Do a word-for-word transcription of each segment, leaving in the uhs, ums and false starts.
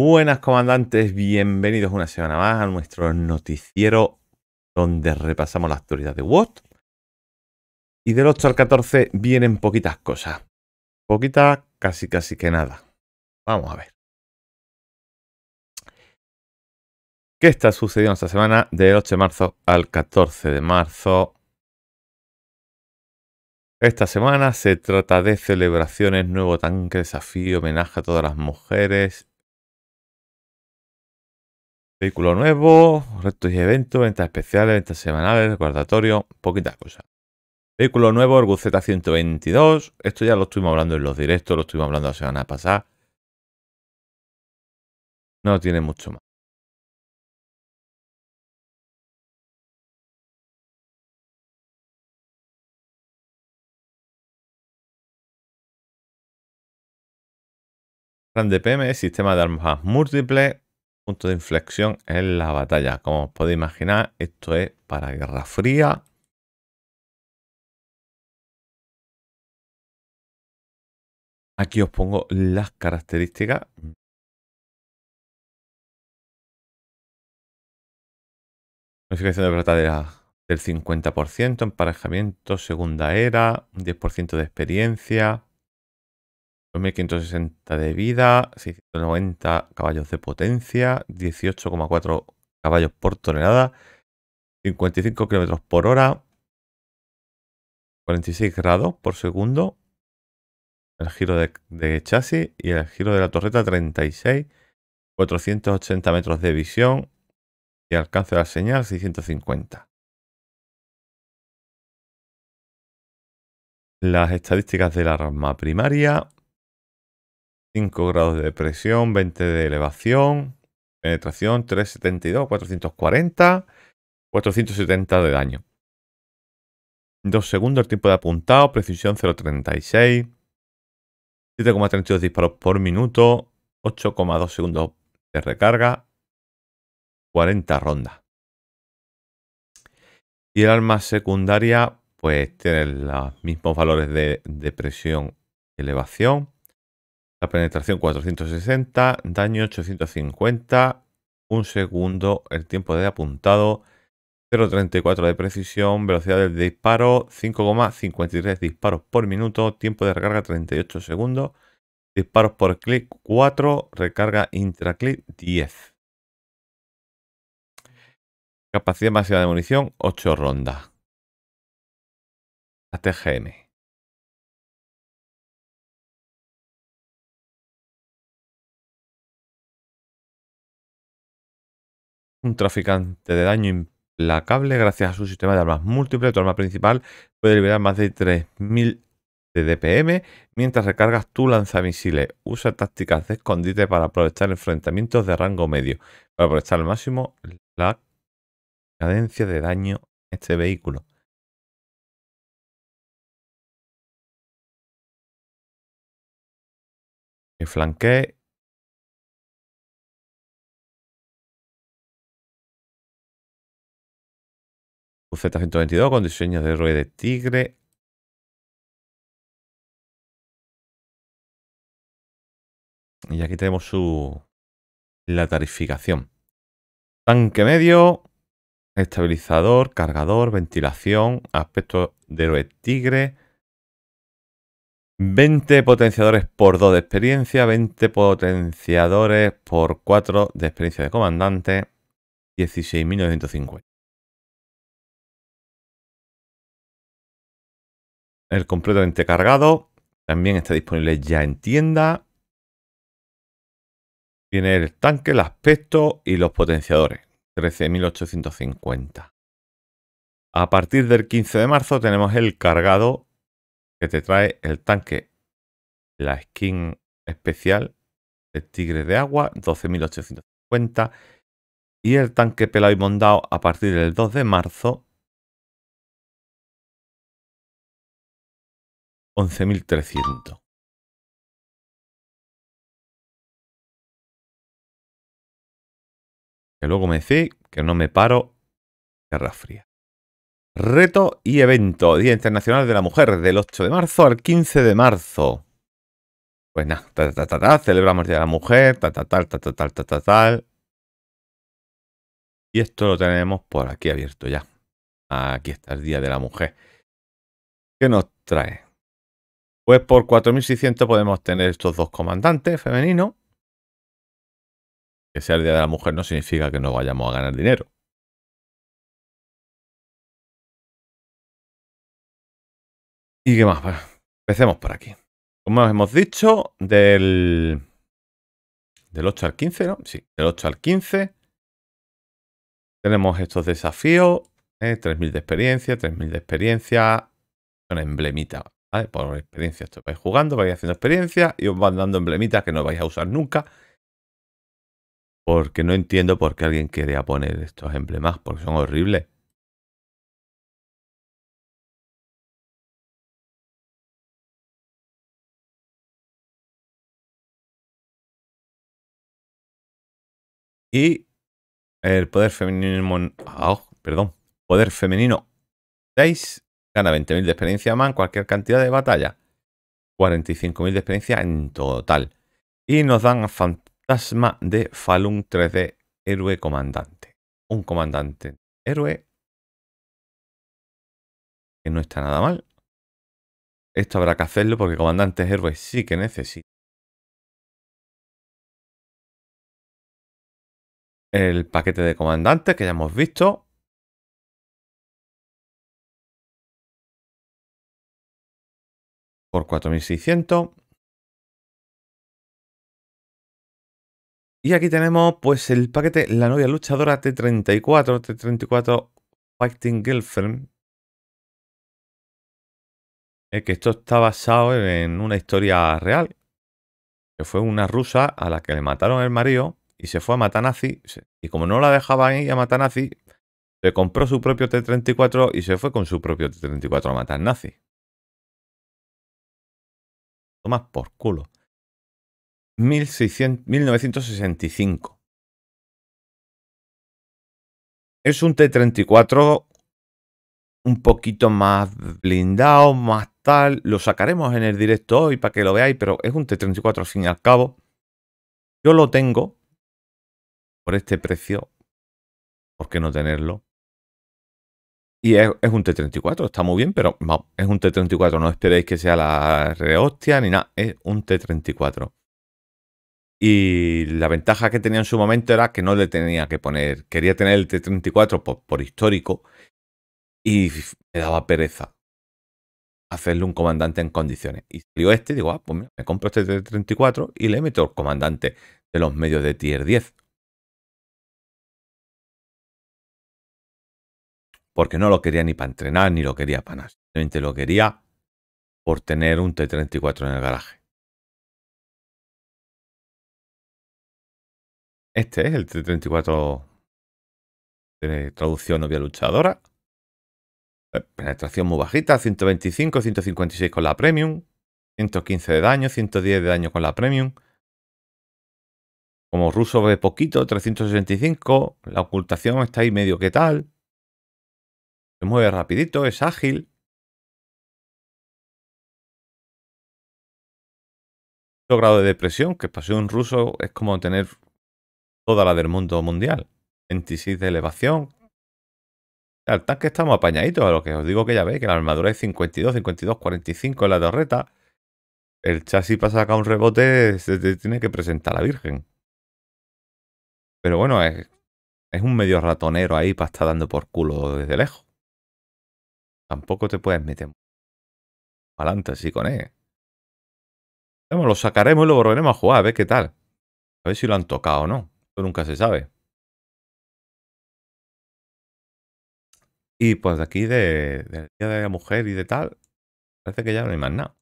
Buenas comandantes, bienvenidos una semana más a nuestro noticiero donde repasamos la actualidad de W O T. Y del ocho al catorce vienen poquitas cosas. Poquitas, casi casi que nada. Vamos a ver. ¿Qué está sucediendo esta semana del ocho de marzo al catorce de marzo? Esta semana se trata de celebraciones, nuevo tanque, desafío, homenaje a todas las mujeres. Vehículo nuevo, retos y eventos, ventas especiales, ventas semanales, recordatorio, poquitas cosas. Vehículo nuevo, el G Z ciento veintidós. Esto ya lo estuvimos hablando en los directos, lo estuvimos hablando la semana pasada. No tiene mucho más. Grande P M, sistema de armas múltiples. Punto de inflexión en la batalla. Como os podéis imaginar, esto es para Guerra Fría. Aquí os pongo las características. Modificación de plata del cincuenta por ciento, emparejamiento, segunda era, diez por ciento de experiencia. dos mil quinientos sesenta de vida, seiscientos noventa caballos de potencia, dieciocho coma cuatro caballos por tonelada, cincuenta y cinco kilómetros por hora, cuarenta y seis grados por segundo, el giro de, de chasis y el giro de la torreta treinta y seis, cuatrocientos ochenta metros de visión y alcance de la señal seiscientos cincuenta. Las estadísticas del arma primaria, cinco grados de depresión, veinte de elevación, penetración trescientos setenta y dos, cuatrocientos cuarenta, cuatrocientos setenta de daño. dos segundos el tiempo de apuntado, precisión cero coma treinta y seis, siete coma treinta y dos disparos por minuto, ocho coma dos segundos de recarga, cuarenta rondas. Y el arma secundaria, pues tiene los mismos valores de depresión y elevación. La penetración cuatrocientos sesenta, daño ochocientos cincuenta, un segundo el tiempo de apuntado, cero coma treinta y cuatro de precisión, velocidad del disparo, cinco coma cincuenta y tres disparos por minuto, tiempo de recarga treinta y ocho segundos, disparos por clic cuatro, recarga intraclic diez. Capacidad máxima de munición ocho rondas. La T G M. Un traficante de daño implacable gracias a su sistema de armas múltiples. Tu arma principal puede liberar más de tres mil de D P M mientras recargas tu lanzamisiles. Usa tácticas de escondite para aprovechar enfrentamientos de rango medio. Para aprovechar al máximo la cadencia de daño de este vehículo. El flanqueo. U Z ciento veintidós con diseños de héroe de tigre. Y aquí tenemos su la tarificación. Tanque medio, estabilizador, cargador, ventilación, aspecto de héroe tigre. veinte potenciadores por dos de experiencia, veinte potenciadores por cuatro de experiencia de comandante, dieciséis mil novecientos cincuenta. El completamente cargado también está disponible ya en tienda. Tiene el tanque, el aspecto y los potenciadores, trece mil ochocientos cincuenta. A partir del quince de marzo tenemos el cargado, que te trae el tanque, la skin especial de tigre de agua, doce mil ochocientos cincuenta, y el tanque pelado y mondado a partir del dos de marzo, once mil trescientos. Que luego me decís que no me paro, Guerra Fría. Reto y evento. Día Internacional de la Mujer del ocho de marzo al quince de marzo. Pues nada, ta, ta, ta, ta, celebramos el Día de la Mujer, ta, ta, tal, ta, ta, tal, ta, ta, tal. Y esto lo tenemos por aquí abierto ya. Aquí está el Día de la Mujer. ¿Qué nos trae? Pues por cuatro mil seiscientos podemos tener estos dos comandantes femeninos. Que sea el Día de la Mujer no significa que no vayamos a ganar dinero. ¿Y qué más? Bueno, empecemos por aquí. Como hemos dicho, del, del ocho al quince, ¿no? Sí, del ocho al quince. Tenemos estos desafíos. ¿eh? tres mil de experiencia, tres mil de experiencia. Son emblemitas, ¿vale? Por experiencia, esto vais jugando, vais haciendo experiencia y os van dando emblemitas que no vais a usar nunca. Porque no entiendo por qué alguien quería poner estos emblemas, porque son horribles. Y el poder femenino, oh, perdón, poder femenino seis, gana veinte mil de experiencia más en cualquier cantidad de batalla. cuarenta y cinco mil de experiencia en total. Y nos dan a Fantasma de Falun tres D, héroe comandante. Un comandante héroe que no está nada mal. Esto habrá que hacerlo porque comandantes héroes sí que necesito. El paquete de comandantes que ya hemos visto. Por cuatro mil seiscientos. Y aquí tenemos pues el paquete La Novia Luchadora T treinta y cuatro. T treinta y cuatro Fighting Girlfriend. Eh, que esto está basado en una historia real. Que fue una rusa a la que le mataron el marido. Y se fue a matar nazi. Y como no la dejaban ir a matar nazi, se compró su propio T treinta y cuatro y se fue con su propio T treinta y cuatro a matar nazi. Toma por culo. mil novecientos sesenta y cinco. Es un T treinta y cuatro un poquito más blindado, más tal. Lo sacaremos en el directo hoy para que lo veáis, pero es un T treinta y cuatro al fin y al cabo. Yo lo tengo. Por este precio, ¿por qué no tenerlo? Y es, es un T treinta y cuatro, está muy bien, pero no, es un T treinta y cuatro, no esperéis que sea la rehostia ni nada, es un T treinta y cuatro. Y la ventaja que tenía en su momento era que no le tenía que poner, quería tener el T treinta y cuatro por, por histórico y me daba pereza hacerle un comandante en condiciones. Y salió este y digo, ah, pues mira, me compro este T treinta y cuatro y le meto el comandante de los medios de tier diez. Porque no lo quería ni para entrenar, ni lo quería para nada. Simplemente lo quería por tener un T treinta y cuatro en el garaje. Este es el T treinta y cuatro de traducción Novia Luchadora. Penetración muy bajita, ciento veinticinco, ciento cincuenta y seis con la Premium, ciento quince de daño, ciento diez de daño con la Premium. Como ruso ve poquito, trescientos sesenta y cinco, la ocultación está ahí medio que tal. Se mueve rapidito, es ágil. Otro grado de depresión, que para ser un ruso es como tener toda la del mundo mundial. veintiséis de elevación. El tanque está muy apañadito, a lo que os digo que ya veis, que la armadura es cincuenta y dos, cincuenta y dos, cuarenta y cinco en la torreta. El chasis para sacar un rebote se te tiene que presentar a la Virgen. Pero bueno, es, es un medio ratonero ahí para estar dando por culo desde lejos. Tampoco te puedes meter adelante así con él. Bueno, lo sacaremos y lo volveremos a jugar, a ver qué tal. A ver si lo han tocado o no. Eso nunca se sabe. Y pues de aquí, de, del Día de la Mujer y de tal, parece que ya no hay más nada.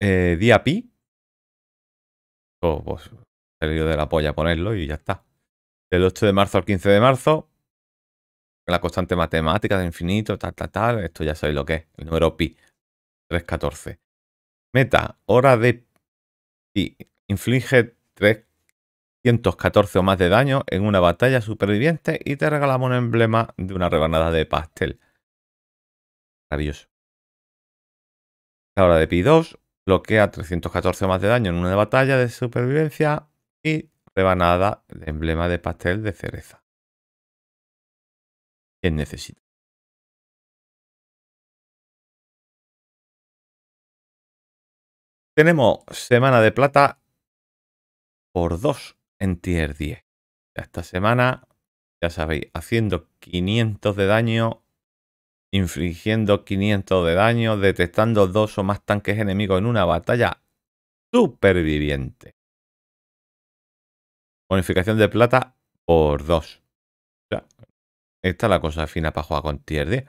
Eh, Día Pi. Oh, pues salió de la polla ponerlo y ya está. Del ocho de marzo al quince de marzo, la constante matemática de infinito, tal, tal, tal. Esto ya sabéis lo que es, el número pi, tres catorce. Meta, hora de pi. Inflige trescientos catorce o más de daño en una batalla superviviente y te regalamos un emblema de una rebanada de pastel. Maravilloso. Ahora de P dos, bloquea trescientos catorce más de daño en una de batalla de supervivencia y rebanada de emblema de pastel de cereza. ¿Quién necesita? Tenemos semana de plata por dos en tier diez. Esta semana, ya sabéis, haciendo quinientos de daño, infligiendo quinientos de daño, detectando dos o más tanques enemigos en una batalla superviviente. Bonificación de plata por dos. O sea, esta es la cosa fina para jugar con tier diez.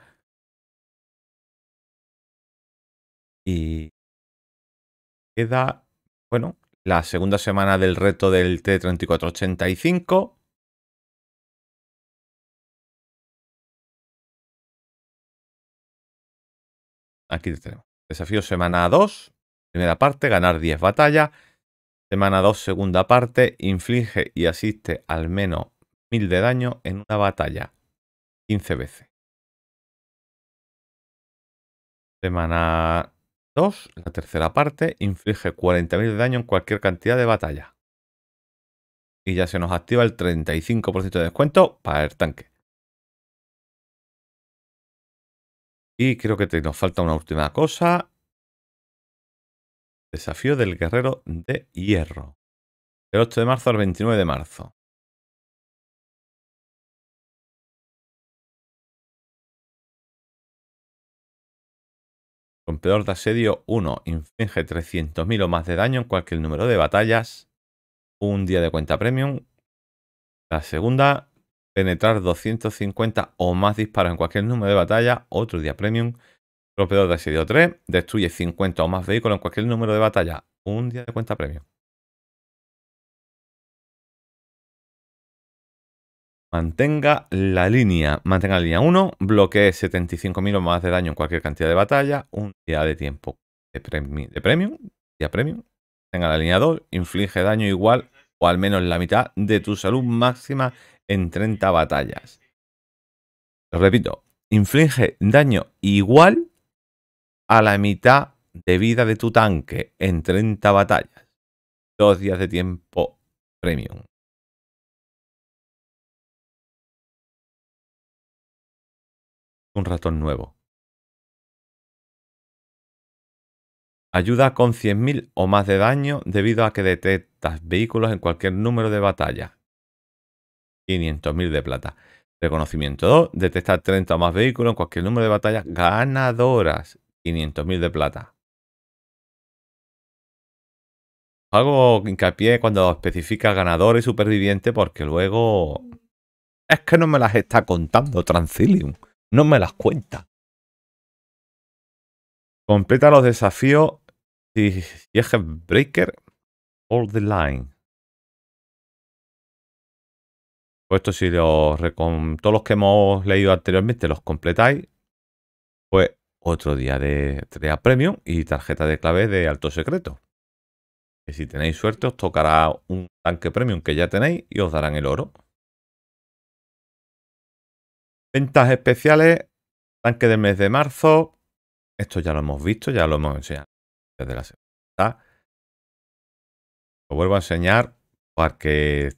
Y queda, bueno, la segunda semana del reto del T treinta y cuatro ochenta y cinco. Aquí tenemos. Desafío semana dos. Primera parte, ganar diez batallas. Semana dos, segunda parte, inflige y asiste al menos mil de daño en una batalla. quince veces. Semana dos, la tercera parte, inflige cuarenta mil de daño en cualquier cantidad de batalla. Y ya se nos activa el treinta y cinco por ciento de descuento para el tanque. Y creo que te, nos falta una última cosa. Desafío del guerrero de hierro. Del ocho de marzo al veintinueve de marzo. Rompedor de asedio uno. Inflige trescientos mil o más de daño en cualquier número de batallas. Un día de cuenta premium. La segunda, penetrar doscientos cincuenta o más disparos en cualquier número de batalla. Otro día premium. Rompedor de asedio tres. Destruye cincuenta o más vehículos en cualquier número de batalla. Un día de cuenta premium. Mantenga la línea. Mantenga la línea uno. Bloquee setenta y cinco mil o más de daño en cualquier cantidad de batalla. Un día de tiempo de, premi de premium. Día premium. Mantenga la línea dos. Inflige daño igual o al menos la mitad de tu salud máxima en treinta batallas. Lo repito. Inflige daño igual a la mitad de vida de tu tanque en treinta batallas. Dos días de tiempo premium. Un ratón nuevo. Ayuda con cien mil o más de daño debido a que detectas vehículos en cualquier número de batalla. quinientos mil de plata. Reconocimiento dos. Detecta treinta o más vehículos en cualquier número de batallas ganadoras. quinientos mil de plata. Hago hincapié cuando especifica ganador y superviviente porque luego... Es que no me las está contando, Transilium. No me las cuenta. Completa los desafíos y eje breaker all the line. Pues esto, si los todos los que hemos leído anteriormente los completáis, pues otro día de tarea premium y tarjeta de clave de alto secreto. Que si tenéis suerte os tocará un tanque premium que ya tenéis y os darán el oro. Ventas especiales, tanque del mes de marzo. Esto ya lo hemos visto, ya lo hemos enseñado desde la semana. Lo vuelvo a enseñar para que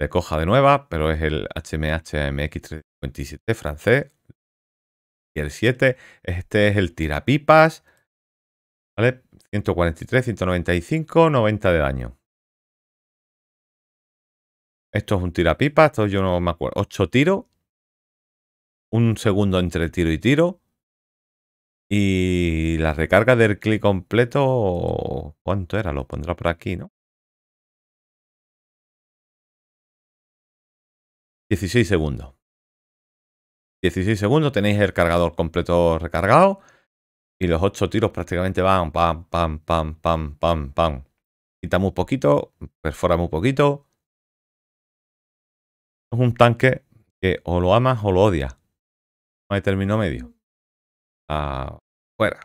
te coja de nueva, pero es el H M H M X trescientos cincuenta y siete francés. Y el siete, este es el tirapipas. ¿Vale? ciento cuarenta y tres, ciento noventa y cinco, noventa de daño. Esto es un tirapipas, esto yo no me acuerdo. ocho tiros. Un segundo entre tiro y tiro. Y la recarga del clic completo... ¿Cuánto era? Lo pondrá por aquí, ¿no? dieciséis segundos. dieciséis segundos. Tenéis el cargador completo recargado. Y los ocho tiros prácticamente van pam, pam, pam, pam, pam, pam. Quita muy poquito. Perfora muy poquito. Es un tanque que o lo amas o lo odias. De término medio. Ah, fuera.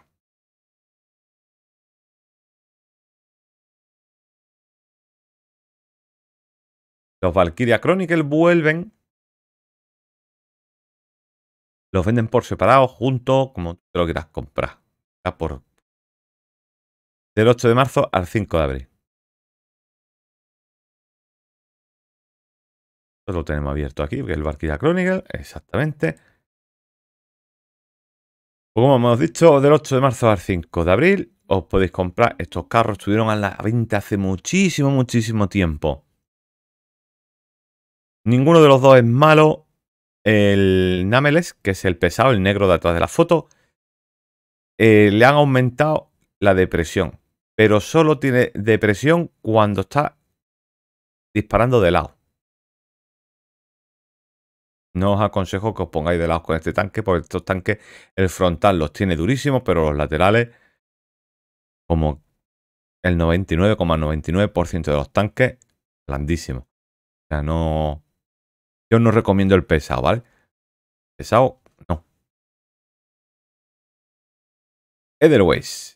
Los Valkyria Chronicles vuelven. Los venden por separado, junto, como tú te lo quieras comprar. Ya por del ocho de marzo al cinco de abril. Esto lo tenemos abierto aquí, que es el Valkyria Chronicles, exactamente. Pues como hemos dicho, del ocho de marzo al cinco de abril os podéis comprar estos carros. Estuvieron a la venta hace muchísimo, muchísimo tiempo. Ninguno de los dos es malo. El Nameless, que es el pesado, el negro de atrás de la foto, eh, le han aumentado la depresión. Pero solo tiene depresión cuando está disparando de lado. No os aconsejo que os pongáis de lado con este tanque, porque estos tanques, el frontal los tiene durísimos, pero los laterales, como el noventa y nueve coma noventa y nueve por ciento de los tanques, blandísimos. O sea, no... Yo no recomiendo el pesado, ¿vale? Pesado, no. Edelweiss.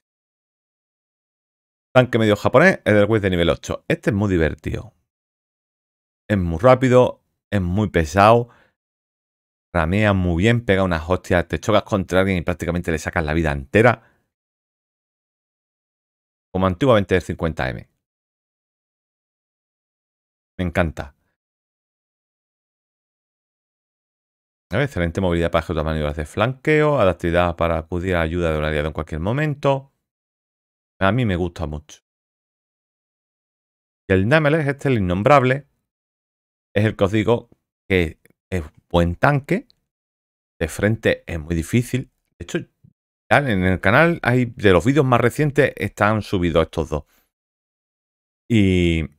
Tanque medio japonés, Edelweiss de nivel ocho. Este es muy divertido. Es muy rápido, es muy pesado. Ramea muy bien, pega unas hostias, te chocas contra alguien y prácticamente le sacas la vida entera. Como antiguamente el cincuenta M. Me encanta. Excelente movilidad para ejecutar maniobras de flanqueo, adaptividad para acudir a ayuda de un aliado en cualquier momento. A mí me gusta mucho. Y el Nameless, este, el innombrable, es el que os digo que es buen tanque. De frente es muy difícil. De hecho, en el canal hay de los vídeos más recientes están subidos estos dos. Y el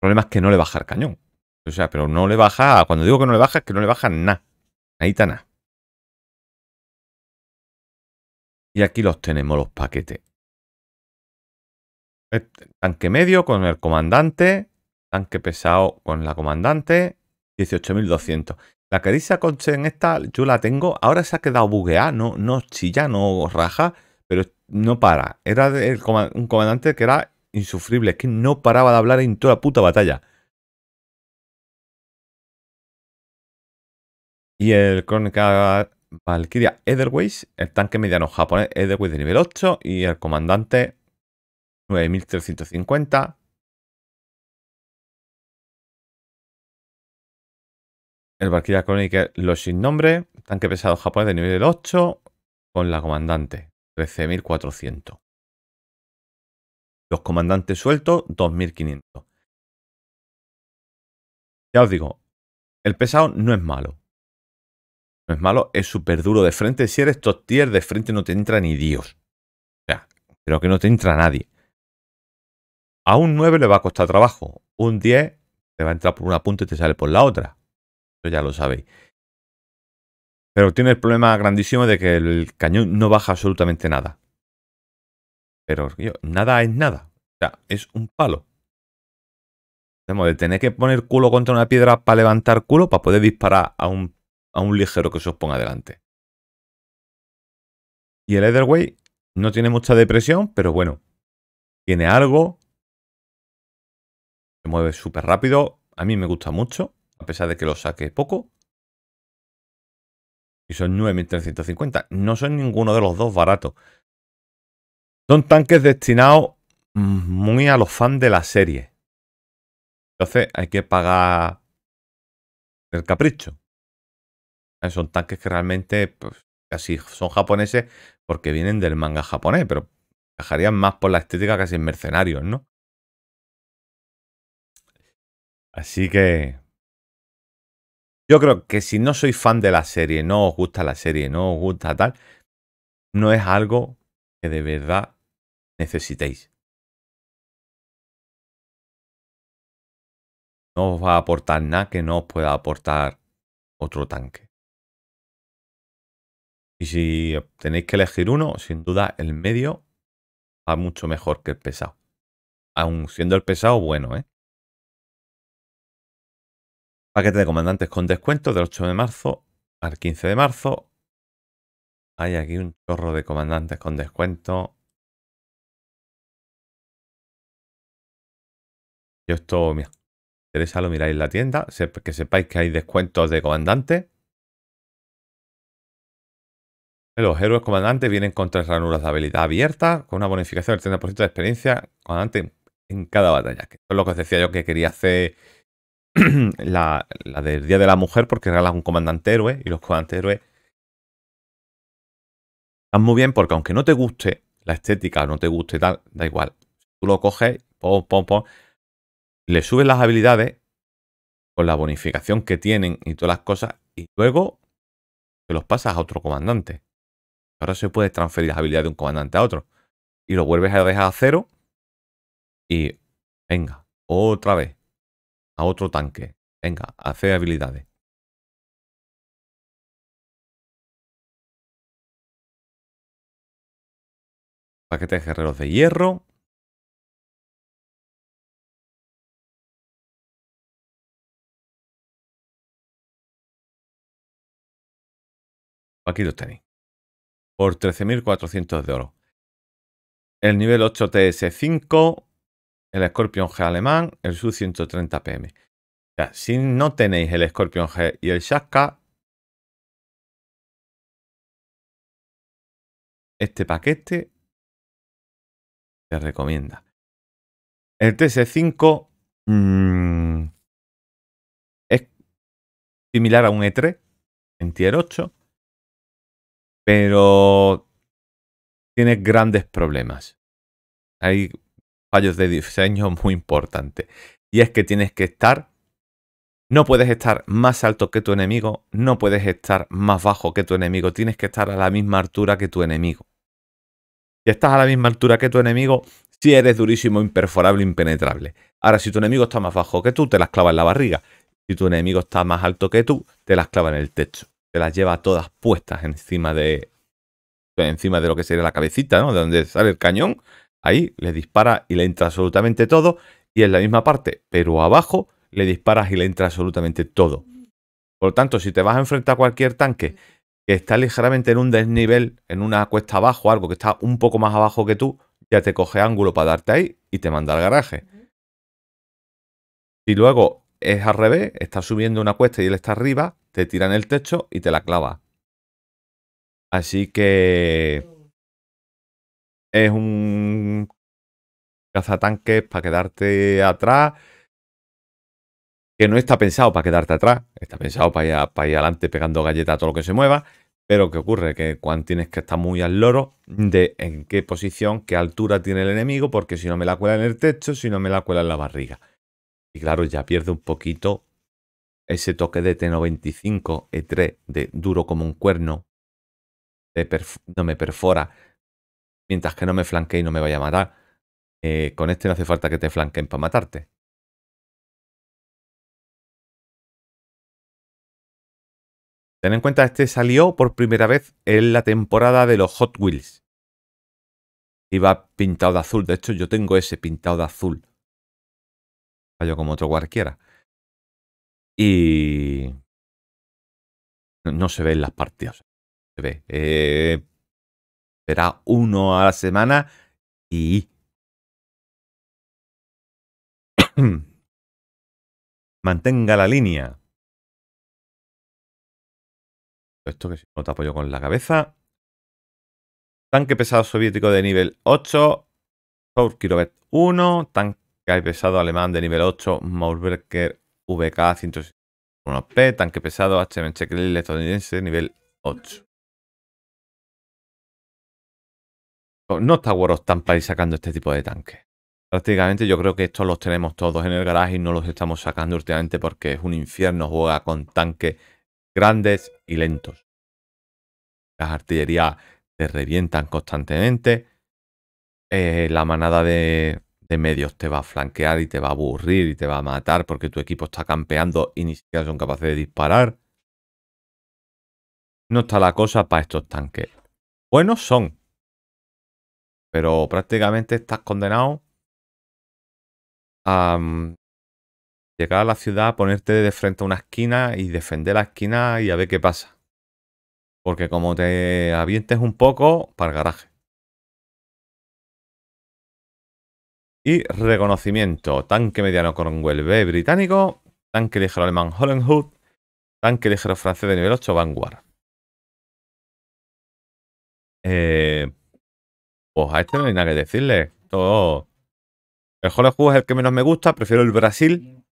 problema es que no le baja el cañón. O sea, pero no le baja... Cuando digo que no le baja, es que no le baja nada. Ahí está nada. Y aquí los tenemos, los paquetes. Este, tanque medio con el comandante. Tanque pesado con la comandante. dieciocho mil doscientos. La que dice Conche en esta, yo la tengo. Ahora se ha quedado bugueada. No, no chilla, no raja. Pero no para. Era el, un comandante que era insufrible. Es que no paraba de hablar en toda la puta batalla. Y el Crónica Valkyria Edelweiss, el tanque mediano japonés Edelweiss de nivel ocho y el comandante nueve mil trescientos cincuenta. El Valkyria Chronicles, los sin nombre, tanque pesado japonés de nivel ocho con la comandante trece mil cuatrocientos. Los comandantes sueltos dos mil quinientos. Ya os digo, el pesado no es malo. No es malo, es súper duro de frente. Si eres top tier, de frente no te entra ni Dios. O sea, creo que no te entra nadie. A un nueve le va a costar trabajo. Un diez te va a entrar por una punta y te sale por la otra. Eso ya lo sabéis. Pero tiene el problema grandísimo de que el cañón no baja absolutamente nada. Pero yo, nada es nada. O sea, es un palo. Tenemos de tener que poner culo contra una piedra para levantar culo para poder disparar a un a un ligero que se os ponga delante. Y el Edelweiss no tiene mucha depresión, pero bueno, tiene algo. Se mueve súper rápido. A mí me gusta mucho, a pesar de que lo saque poco. Y son nueve mil trescientos cincuenta. No son ninguno de los dos baratos. Son tanques destinados muy a los fans de la serie. Entonces hay que pagar el capricho. Son tanques que realmente pues, casi son japoneses porque vienen del manga japonés, pero encajarían más por la estética casi en mercenarios, ¿no? Así que yo creo que si no sois fan de la serie, no os gusta la serie, no os gusta tal, no es algo que de verdad necesitéis. No os va a aportar nada que no os pueda aportar otro tanque. Y si tenéis que elegir uno, sin duda el medio va mucho mejor que el pesado. Aun siendo el pesado bueno, ¿eh? Paquete de comandantes con descuento del ocho de marzo al quince de marzo. Hay aquí un chorro de comandantes con descuento. Yo esto, mira, si interesa lo miráis en la tienda. Que sepáis que hay descuentos de comandantes. Los héroes comandantes vienen con tres ranuras de habilidad abiertas, con una bonificación del treinta por ciento de experiencia comandante en cada batalla. Que es lo que os decía yo que quería hacer la, la del Día de la Mujer, porque regalas un comandante héroe y los comandantes héroes están muy bien porque aunque no te guste la estética, no te guste tal, da igual. Tú lo coges, pom, pom, pom, le subes las habilidades con la bonificación que tienen y todas las cosas y luego te los pasas a otro comandante. Ahora se puede transferir las habilidades de un comandante a otro y lo vuelves a dejar a cero y venga, otra vez a otro tanque, venga, hace habilidades. Paquete de guerreros de hierro. Aquí los tenéis. Por trece mil cuatrocientos de oro. El nivel ocho T S cinco. El Scorpion G alemán. El S U ciento treinta P M. O sea, si no tenéis el Scorpion G y el Shaska, este paquete te recomienda. El T S cinco mmm, es similar a un E tres en tier ocho. Pero tiene grandes problemas. Hay fallos de diseño muy importantes. Y es que tienes que estar... No puedes estar más alto que tu enemigo. No puedes estar más bajo que tu enemigo. Tienes que estar a la misma altura que tu enemigo. Si estás a la misma altura que tu enemigo, sí eres durísimo, imperforable, impenetrable. Ahora, si tu enemigo está más bajo que tú, te las clava en la barriga. Si tu enemigo está más alto que tú, te las clava en el techo. Te las lleva todas puestas encima de encima de lo que sería la cabecita, ¿no? De donde sale el cañón. Ahí le dispara y le entra absolutamente todo. Y en la misma parte, pero abajo, le disparas y le entra absolutamente todo. Por lo tanto, si te vas a enfrentar a cualquier tanque que está ligeramente en un desnivel, en una cuesta abajo, algo que está un poco más abajo que tú, ya te coge ángulo para darte ahí y te manda al garaje. Si luego es al revés, está subiendo una cuesta y él está arriba, te tira en el techo y te la clava. Así que es un cazatanques para quedarte atrás, que no está pensado para quedarte atrás, está pensado para ir, para ir adelante pegando galletas a todo lo que se mueva, pero ¿qué ocurre? Que cuando tienes que estar muy al loro de en qué posición, qué altura tiene el enemigo, porque si no me la cuela en el techo, si no me la cuela en la barriga. Y claro, ya pierde un poquito ese toque de T noventa y cinco E tres de duro como un cuerno, de no me perfora, mientras que no me flanquee y no me vaya a matar. Eh, con este no hace falta que te flanqueen para matarte. Ten en cuenta, este salió por primera vez en la temporada de los Hot Wheels. Iba pintado de azul, de hecho yo tengo ese pintado de azul. Fallo como otro cualquiera. Y no, no se ven las partidas. Se ve. Eh, será uno a la semana y mantenga la línea. Esto que si no te apoyo con la cabeza. Tanque pesado soviético de nivel ocho. Kirovets uno. Tanque pesado alemán de nivel ocho. Maulberger V K ciento sesenta y uno P, tanque pesado H M H M X tres estadounidense, nivel ocho. No está Warostan para ir sacando este tipo de tanques. Prácticamente yo creo que estos los tenemos todos en el garaje y no los estamos sacando últimamente porque es un infierno jugar con tanques grandes y lentos. Las artillerías te revientan constantemente. Eh, la manada de... de medios te va a flanquear y te va a aburrir y te va a matar porque tu equipo está campeando y ni siquiera son capaces de disparar. No está la cosa para estos tanques. Buenos son, pero prácticamente estás condenado a llegar a la ciudad, ponerte de frente a una esquina y defender la esquina y a ver qué pasa. Porque como te avientes un poco, para el garaje. Y reconocimiento, tanque mediano Cromwell B británico, tanque ligero alemán Hollenhof, tanque ligero francés de nivel ocho Vanguard. Eh, pues a este no hay nada que decirle. Todo. El Hollenhof es el que menos me gusta. Prefiero el Brasil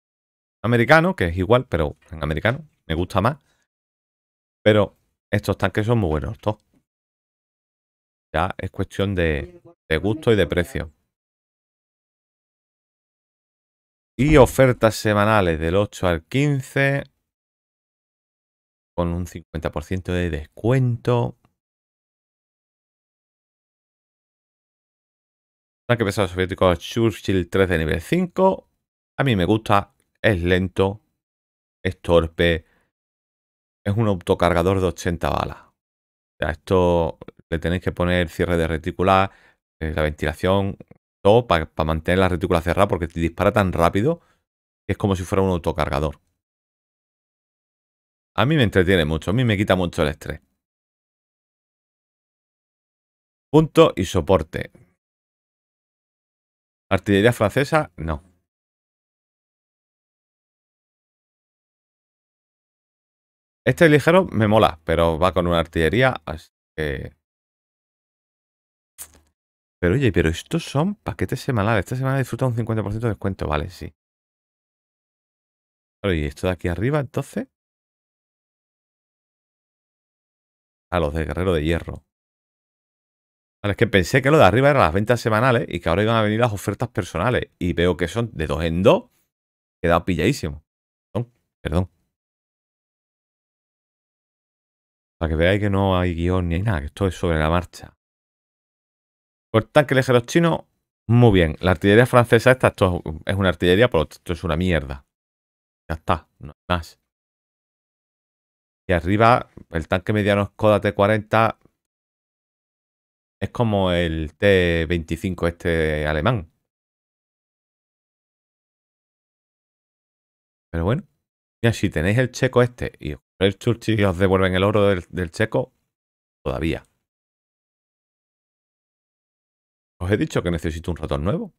americano, que es igual, pero en americano me gusta más. Pero estos tanques son muy buenos, todos. Ya es cuestión de, de gusto y de precio. Y ofertas semanales del ocho al quince. Con un cincuenta por ciento de descuento. Tanque pesado soviético Churchill tres de nivel cinco. A mí me gusta. Es lento. Es torpe. Es un autocargador de ochenta balas. O sea, esto le tenéis que poner cierre de retícula. Eh, la ventilación. Todo para pa mantener la retícula cerrada. Porque te dispara tan rápido. Que es como si fuera un autocargador. A mí me entretiene mucho, a mí me quita mucho el estrés. Punto y soporte. Artillería francesa, no. Este ligero me mola, pero va con una artillería, así que... Pero oye, pero estos son paquetes semanales. Esta semana disfruta un cincuenta por ciento de descuento, vale, sí. Pero y esto de aquí arriba, entonces... A los de Guerrero de Hierro. Vale, es que pensé que lo de arriba eran las ventas semanales y que ahora iban a venir las ofertas personales. Y veo que son de dos en dos. Queda pilladísimo. Perdón, perdón. Para que veáis que no hay guión ni hay nada, que esto es sobre la marcha. Por tanque ligeros chinos, muy bien. La artillería francesa, esta esto es una artillería, pero esto es una mierda. Ya está, no hay más. Y arriba, el tanque mediano Skoda T cuarenta es como el T veinticinco este alemán. Pero bueno, mira, si tenéis el checo este y el Churchill y os devuelven el oro del, del checo, todavía. Os he dicho que necesito un ratón nuevo.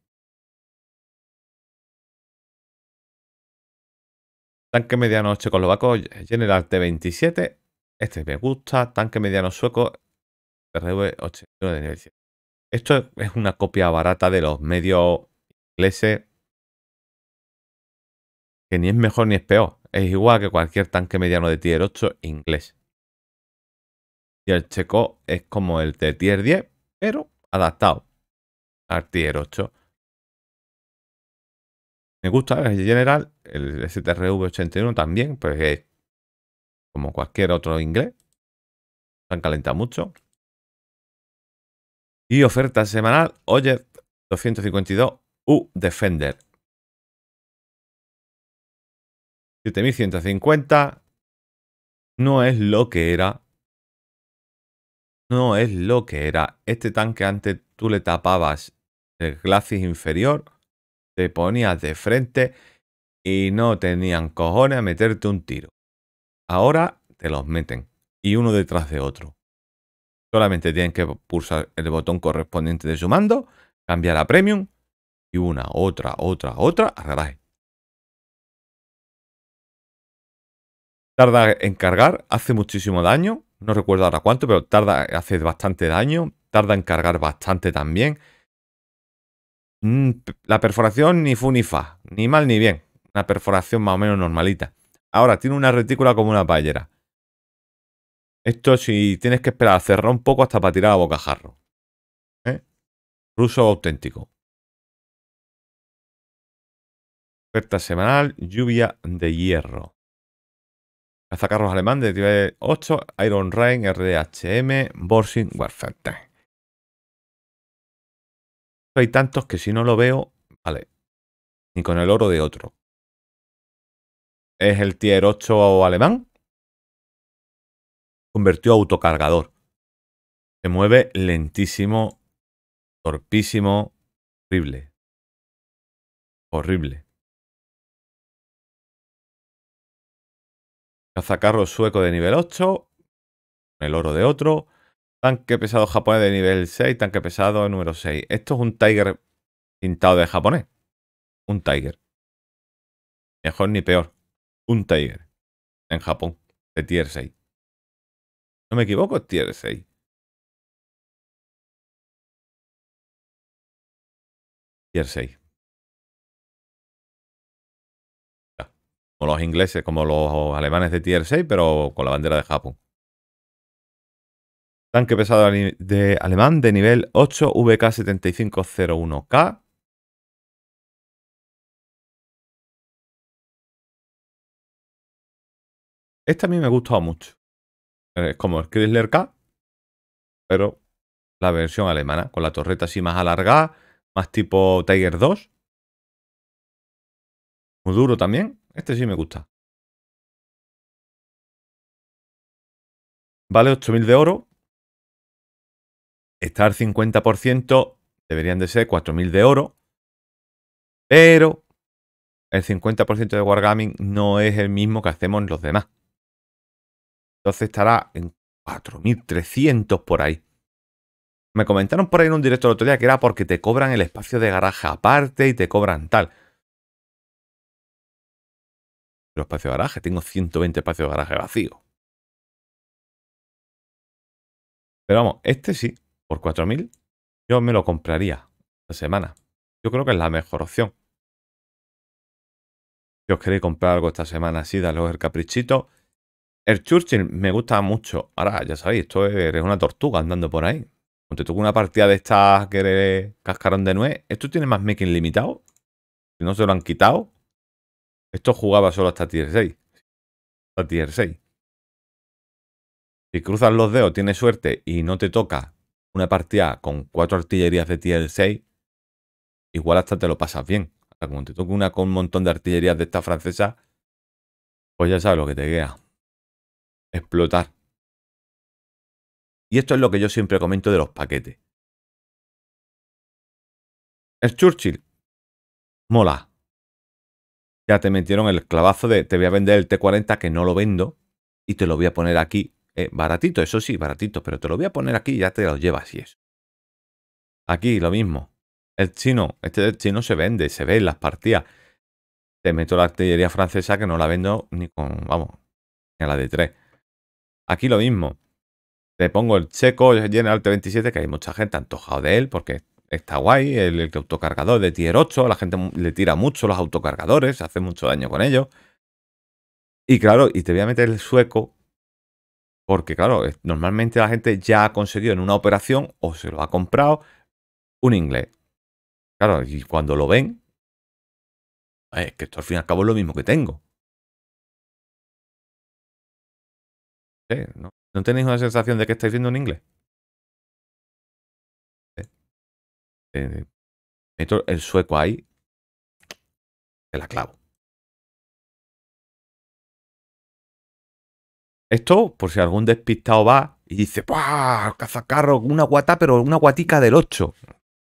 Tanque mediano checoslovaco, General T veintisiete. Este me gusta. Tanque mediano sueco, R V ochenta y uno de nivel siete. Esto es una copia barata de los medios ingleses. Que ni es mejor ni es peor. Es igual que cualquier tanque mediano de tier ocho inglés. Y el checo es como el de tier diez, pero adaptado al tier ocho. Me gusta el General, el S T R V ochenta y uno también, pues es como cualquier otro inglés. Se calenta mucho. Y oferta semanal, O J E T dos cincuenta y dos U Defender. siete mil ciento cincuenta. No es lo que era. No es lo que era. Este tanque antes tú le tapabas el glacis inferior. Te ponías de frente y no tenían cojones a meterte un tiro. Ahora te los meten. Y uno detrás de otro. Solamente tienen que pulsar el botón correspondiente de su mando. Cambiar a Premium. Y una, otra, otra, otra. A garaje. Tarda en cargar. Hace muchísimo daño. No recuerdo ahora cuánto, pero tarda, hace bastante daño. Tarda en cargar bastante también. La perforación ni fu ni fa, ni mal ni bien. Una perforación más o menos normalita. Ahora tiene una retícula como una paellera. Esto si tienes que esperar a cerrar un poco hasta para tirar a bocajarro. ¿Eh? Ruso auténtico. Oferta semanal, lluvia de hierro. Cazacarros alemán de nivel ocho, Iron Rain, R D H M, Borsing Warfare. Hay tantos que si no lo veo, vale, ni con el oro de otro. Es el tier ocho o alemán. Convertido a autocargador. Se mueve lentísimo, torpísimo, horrible. Horrible. Cazacarro sueco de nivel ocho. Con el oro de otro. Tanque pesado japonés de nivel seis, tanque pesado número seis. Esto es un Tiger pintado de japonés. Un Tiger. Mejor ni peor. Un Tiger. En Japón. De tier seis. No me equivoco, es tier seis. tier seis. Como los ingleses, como los alemanes de tier seis, pero con la bandera de Japón. Tanque pesado de alemán de nivel ocho, V K setenta y cinco cero uno K. Este a mí me ha gustado mucho. Es como el Chrysler K, pero la versión alemana, con la torreta así más alargada, más tipo Tiger dos. Muy duro también. Este sí me gusta. Vale ocho mil de oro. Está al cincuenta por ciento, deberían de ser cuatro mil de oro. Pero el cincuenta por ciento de Wargaming no es el mismo que hacemos los demás. Entonces estará en cuatro mil trescientos por ahí. Me comentaron por ahí en un directo el otro día que era porque te cobran el espacio de garaje aparte y te cobran tal. Pero espacio de garaje, tengo ciento veinte espacios de garaje vacío. Pero vamos, este sí, por cuatro mil, yo me lo compraría esta semana. Yo creo que es la mejor opción. Si os queréis comprar algo esta semana, sí, dadle el caprichito. El Churchill me gusta mucho. Ahora, ya sabéis, esto es una tortuga andando por ahí. Cuando te toca una partida de estas que eres cascarón de nuez, esto tiene más making limitado. Si no se lo han quitado. Esto jugaba solo hasta tier seis. Hasta tier seis. Si cruzas los dedos, tienes suerte y no te toca una partida con cuatro artillerías de tier seis, igual hasta te lo pasas bien. Hasta como te toque una con un montón de artillerías de esta francesa, pues ya sabes lo que te queda. Explotar. Y esto es lo que yo siempre comento de los paquetes. El Churchill. Mola. Ya te metieron el clavazo de te voy a vender el T cuarenta que no lo vendo y te lo voy a poner aquí. Eh, baratito, eso sí, baratito, pero te lo voy a poner aquí y ya te lo llevas y eso. Aquí lo mismo. El chino, este el chino se vende, se ve en las partidas. Te meto la artillería francesa que no la vendo ni con, vamos, ni a la de tres. Aquí lo mismo. Te pongo el checo General T veintisiete que hay mucha gente antojada de él porque... Está guay, el, el autocargador de tier ocho, la gente le tira mucho los autocargadores, hace mucho daño con ellos. Y claro, y te voy a meter el sueco, porque claro, normalmente la gente ya ha conseguido en una operación, o se lo ha comprado, un inglés. Claro, y cuando lo ven, es que esto al fin y al cabo es lo mismo que tengo. ¿Eh? ¿No? ¿No tenéis una sensación de que estáis viendo un inglés? Eh, meto el sueco ahí, te la clavo. Esto, por si algún despistado va y dice, ¡buah! Cazacarro, una guata, pero una guatica del ocho.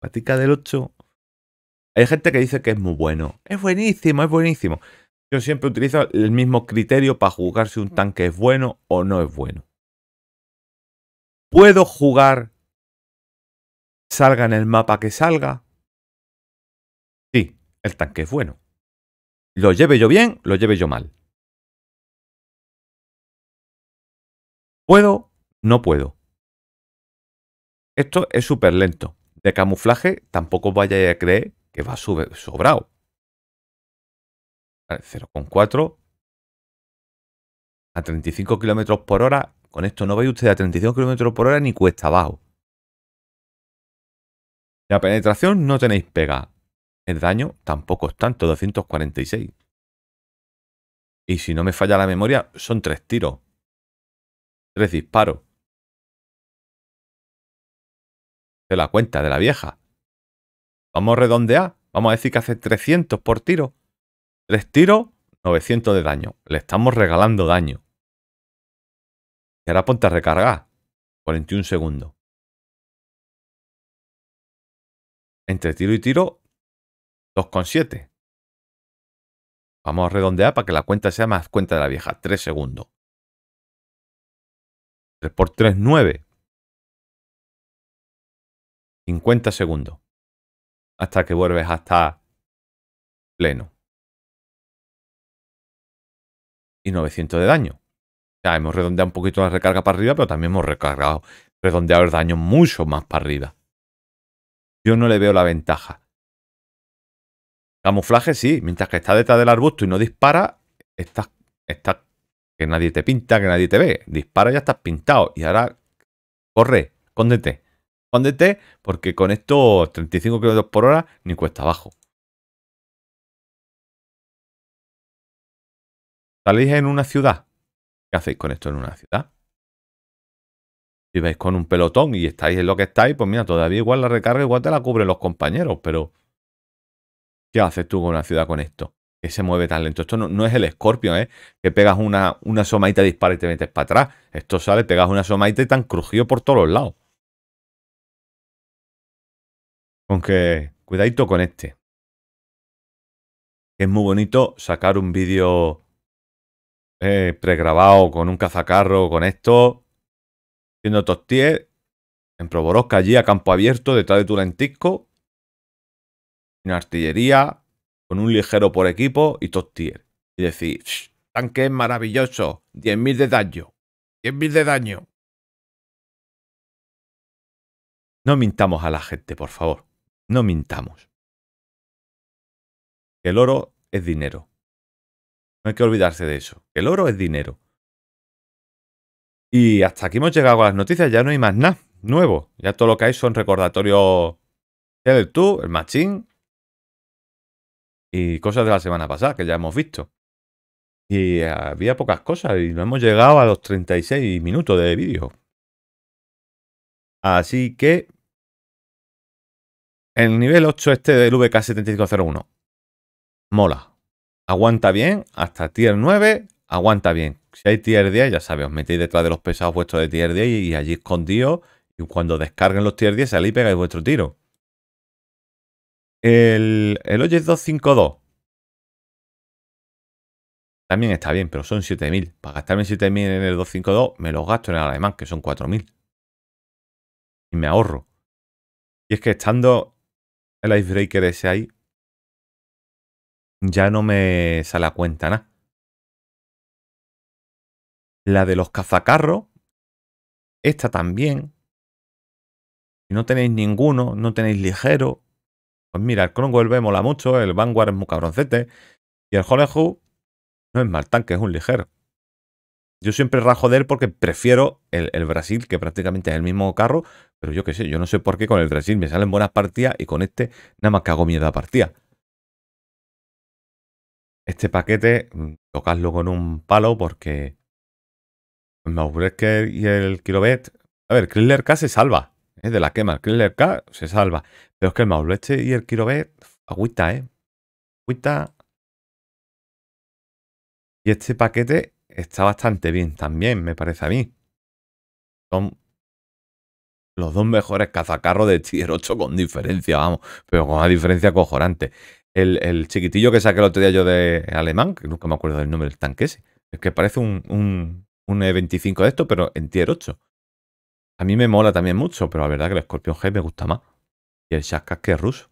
Guatica del ocho. Hay gente que dice que es muy bueno. Es buenísimo, es buenísimo. Yo siempre utilizo el mismo criterio para jugar si un tanque es bueno o no es bueno. Puedo jugar... Salga en el mapa que salga. Sí, el tanque es bueno. Lo lleve yo bien, lo lleve yo mal. ¿Puedo? No puedo. Esto es súper lento. De camuflaje tampoco vaya a creer que va sobrado. cero coma cuatro. A treinta y cinco kilómetros por hora. Con esto no vais usted a treinta y cinco kilómetros por hora ni cuesta abajo. La penetración no tenéis pega. El daño tampoco es tanto, doscientos cuarenta y seis. Y si no me falla la memoria, son tres tiros. Tres disparos. De la cuenta de la vieja. Vamos a redondear. Vamos a decir que hace trescientos por tiro. Tres tiros, novecientos de daño. Le estamos regalando daño. Y ahora ponte a recargar. cuarenta y un segundos. Entre tiro y tiro, dos coma siete. Vamos a redondear para que la cuenta sea más cuenta de la vieja. tres segundos. tres por tres, nueve. cincuenta segundos. Hasta que vuelves hasta pleno. Y novecientos de daño. Ya hemos redondeado un poquito la recarga para arriba, pero también hemos recargado, redondeado el daño mucho más para arriba. Yo no le veo la ventaja. Camuflaje sí, mientras que estás detrás del arbusto y no disparas, estás, estás que nadie te pinta, que nadie te ve. Dispara y ya estás pintado. Y ahora corre, escóndete. Escóndete porque con estos treinta y cinco kilómetros por hora ni cuesta abajo. ¿Salís en una ciudad? ¿Qué hacéis con esto en una ciudad? Si vais con un pelotón y estáis en lo que estáis, pues mira, todavía igual la recarga, igual te la cubren los compañeros, pero ¿qué haces tú con una ciudad con esto? Que se mueve tan lento. Esto no, no es el Scorpion, ¿eh? Que pegas una, una somaita, dispara y te metes para atrás. Esto sale, pegas una somaita y tan crujido por todos los lados. Aunque cuidadito con este. Es muy bonito sacar un vídeo eh, pregrabado con un cazacarro, con esto, siendo top tier, en Proborosca, allí a campo abierto, detrás de tu lentisco, sin artillería, con un ligero por equipo y top tier. Y decir, tanque es maravilloso, diez mil de daño, diez mil de daño. No mintamos a la gente, por favor, no mintamos. El oro es dinero. No hay que olvidarse de eso, el oro es dinero. Y hasta aquí hemos llegado a las noticias, ya no hay más nada nuevo. Ya todo lo que hay son recordatorios del tú, el machín y cosas de la semana pasada que ya hemos visto. Y había pocas cosas y no hemos llegado a los treinta y seis minutos de vídeo. Así que el nivel ocho este del V K setenta y cinco cero uno mola. Aguanta bien hasta tier nueve, aguanta bien. Si hay tier diez, ya sabéis, os metéis detrás de los pesados vuestros de tier diez y allí escondidos. Y cuando descarguen los tier diez, salís y pegáis vuestro tiro. El, el O J E T dos cinco dos también está bien, pero son siete mil. Para gastarme siete mil en el dos cinco dos, me los gasto en el alemán, que son cuatro mil. Y me ahorro. Y es que estando el icebreaker ese ahí, ya no me sale a cuenta nada. La de los cazacarros, esta también. Si no tenéis ninguno, no tenéis ligero, pues mira, el Cromwell B mola mucho, el Vanguard es muy cabroncete y el Hollenhof no es mal tanque, es un ligero. Yo siempre rajo de él porque prefiero el, el Brasil, que prácticamente es el mismo carro, pero yo qué sé, yo no sé por qué con el Brasil me salen buenas partidas y con este nada más que hago miedo a partida. Este paquete, tocadlo con un palo porque el Maulberger y el Kirovets. A ver, el Chrysler K se salva, ¿eh? De la quema. El Chrysler K se salva. Pero es que el Maulberger y el Kirovets, agüita, ¿eh? Agüita. Y este paquete está bastante bien también, me parece a mí. Son los dos mejores cazacarros de tier ocho con diferencia, vamos. Pero con una diferencia cojonante. El, el chiquitillo que saqué el otro día yo de alemán, que nunca me acuerdo del nombre del tanque ese. Es que parece un... un un E veinticinco de esto, pero en tier ocho. A mí me mola también mucho, pero la verdad es que el Scorpion G me gusta más. Y el Shaskas, que es ruso.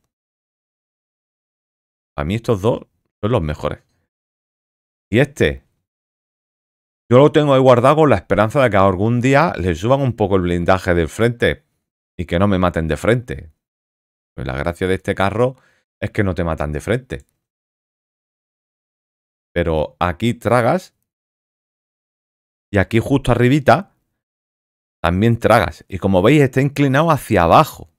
Para mí estos dos son los mejores. Y este, yo lo tengo ahí guardado con la esperanza de que algún día le suban un poco el blindaje del frente y que no me maten de frente. Pues la gracia de este carro es que no te matan de frente. Pero aquí tragas. Y aquí justo arribita también tragas. Y como veis está inclinado hacia abajo.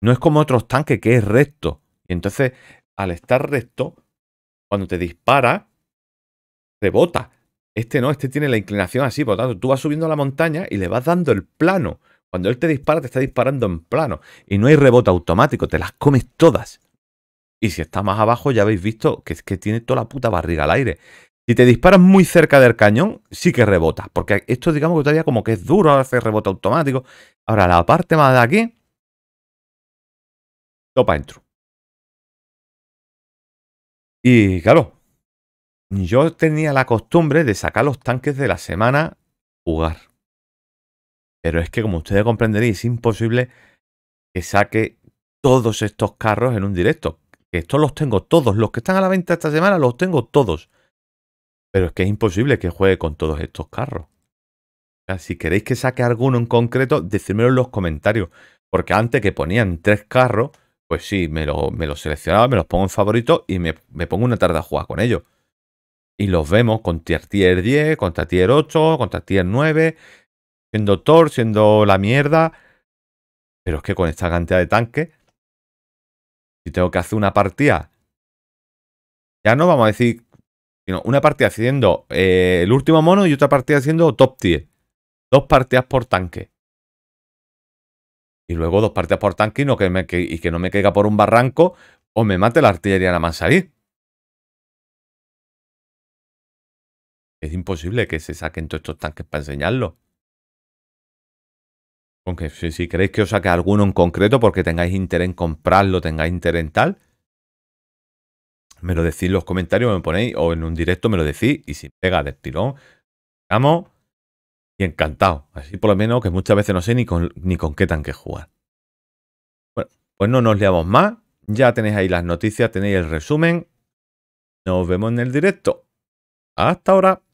No es como otros tanques que es recto. Y entonces al estar recto, cuando te dispara, rebota. Este no, este tiene la inclinación así. Por lo tanto, tú vas subiendo a la montaña y le vas dando el plano. Cuando él te dispara, te está disparando en plano. Y no hay rebote automático, te las comes todas. Y si está más abajo, ya habéis visto que es que tiene toda la puta barriga al aire. Si te disparas muy cerca del cañón, sí que rebotas. Porque esto, digamos que todavía como que es duro, ahora hace rebote automático. Ahora, la parte más de aquí, topa intro. Y claro, yo tenía la costumbre de sacar los tanques de la semana jugar. Pero es que, como ustedes comprenderéis, es imposible que saque todos estos carros en un directo. Estos los tengo todos. Los que están a la venta esta semana los tengo todos. Pero es que es imposible que juegue con todos estos carros. Si queréis que saque alguno en concreto, decídmelo en los comentarios. Porque antes que ponían tres carros, pues sí, me los me lo seleccionaba, me los pongo en favorito y me, me pongo una tarde a jugar con ellos. Y los vemos con tier diez, contra tier ocho, contra tier nueve, siendo Thor, siendo la mierda. Pero es que con esta cantidad de tanques, si tengo que hacer una partida, ya no vamos a decir, sino una partida haciendo eh, el último mono y otra partida haciendo top tier. Dos partidas por tanque. Y luego dos partidas por tanque y, no que me, que, y que no me caiga por un barranco o me mate la artillería nada más salir. Es imposible que se saquen todos estos tanques para enseñarlos. Aunque si, si queréis que os saque alguno en concreto porque tengáis interés en comprarlo, tengáis interés en tal, me lo decís en los comentarios, me ponéis o en un directo me lo decís y si pega del tirón, vamos y encantado. Así por lo menos que muchas veces no sé ni con, ni con qué tanque jugar. Bueno, pues no nos liamos más. Ya tenéis ahí las noticias, tenéis el resumen. Nos vemos en el directo. Hasta ahora.